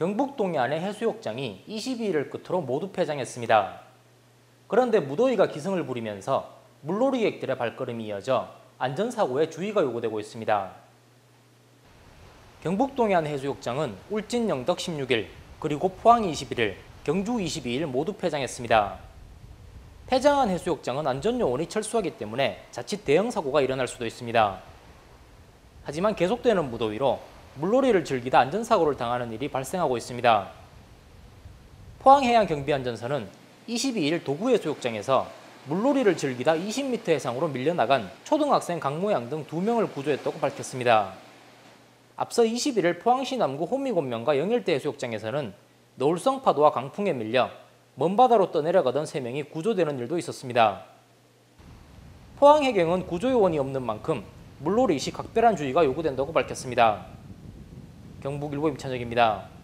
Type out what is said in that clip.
경북 동해안의 해수욕장이 22일을 끝으로 모두 폐장했습니다. 그런데 무더위가 기승을 부리면서 물놀이객들의 발걸음이 이어져 안전사고에 주의가 요구되고 있습니다. 경북 동해안 해수욕장은 울진 영덕 16일, 그리고 포항 21일, 경주 22일 모두 폐장했습니다. 폐장한 해수욕장은 안전요원이 철수하기 때문에 자칫 대형사고가 일어날 수도 있습니다. 하지만 계속되는 무더위로 물놀이를 즐기다 안전사고를 당하는 일이 발생하고 있습니다. 포항해양경비안전선은 22일 도구해수욕장에서 물놀이를 즐기다 20m 해상으로 밀려나간 초등학생 강모양 등 2명을 구조했다고 밝혔습니다. 앞서 21일 포항시 남구 호미곶면과 영일대 해수욕장에서는 너울성 파도와 강풍에 밀려 먼바다로 떠내려가던 3명이 구조되는 일도 있었습니다. 포항해경은 구조요원이 없는 만큼 물놀이 시 각별한 주의가 요구된다고 밝혔습니다. 경북일보 임찬혁입니다.